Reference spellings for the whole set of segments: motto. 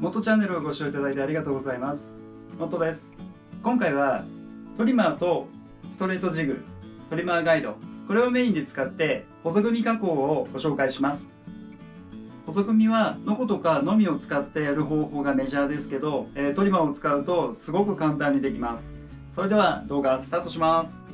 モットチャンネルをご視聴いただいてありがとうございます。モットです。今回はトリマーとストレートジグ、トリマーガイド、これをメインで使って細組み加工をご紹介します。細組みはノコとかのみを使ってやる方法がメジャーですけど、トリマーを使うとすごく簡単にできます。それでは動画スタートします。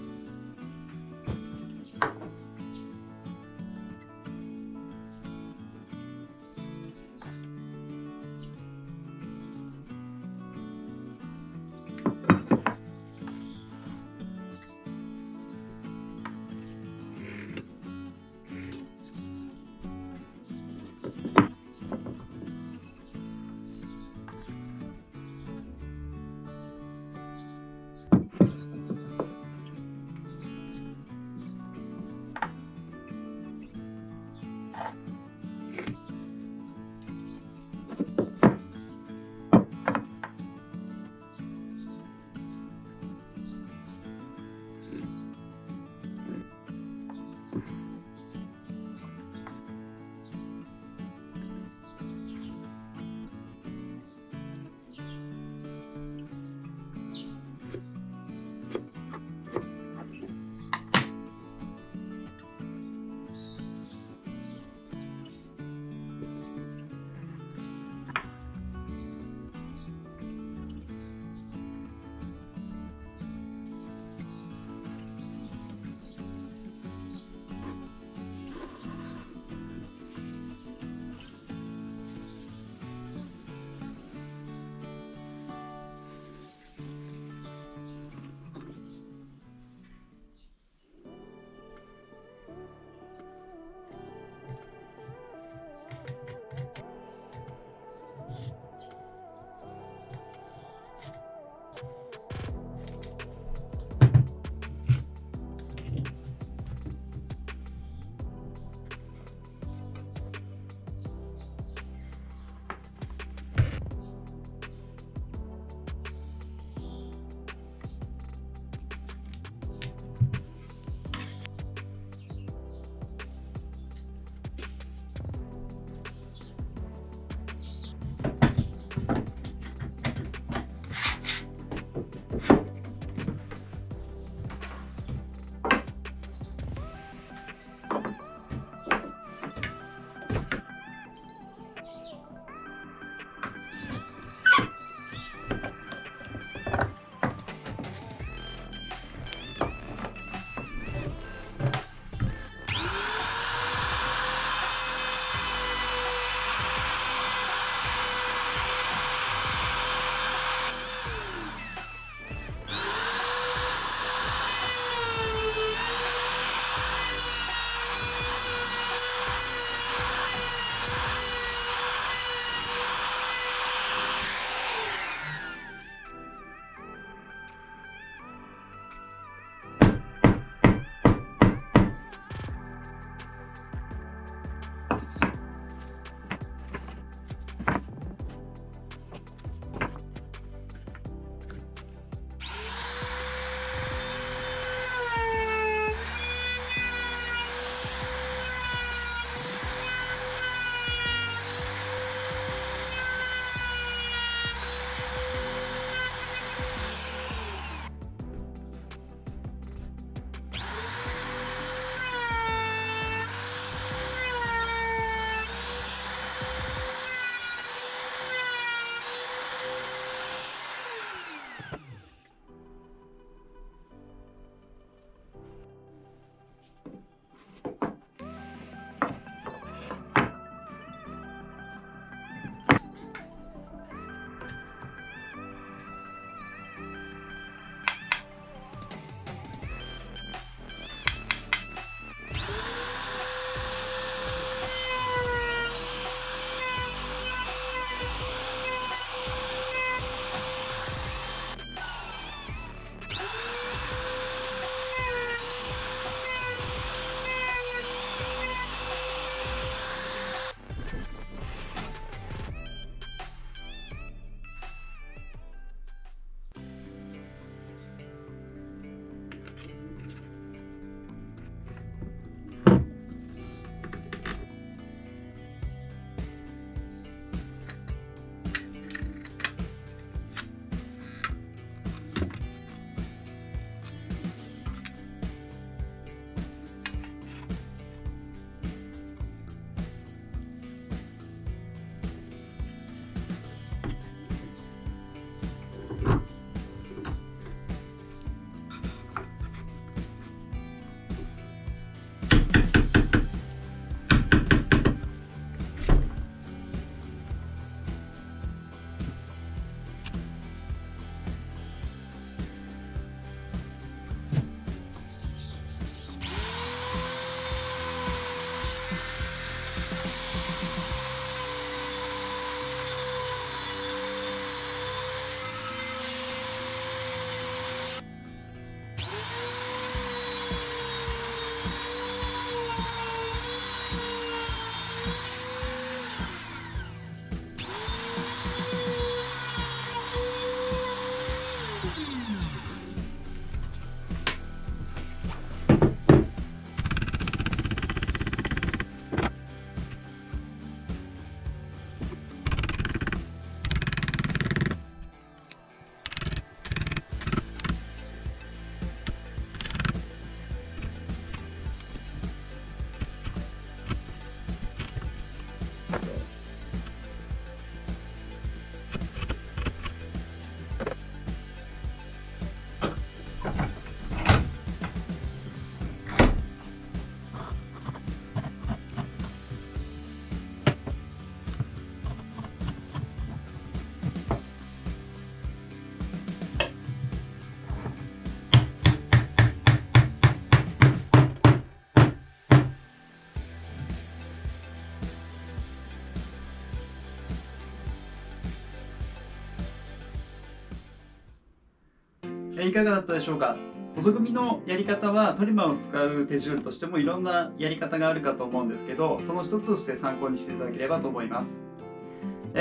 いかがだったでしょうか。細組みのやり方はトリマーを使う手順としてもいろんなやり方があるかと思うんですけど、その一つとして参考にしていただければと思います。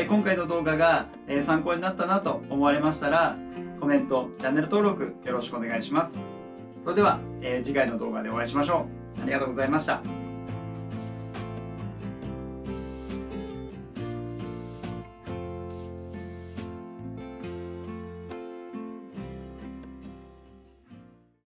今回の動画が参考になったなと思われましたら、コメント、チャンネル登録よろしくお願いします。それでは次回の動画でお会いしましょう。ありがとうございました。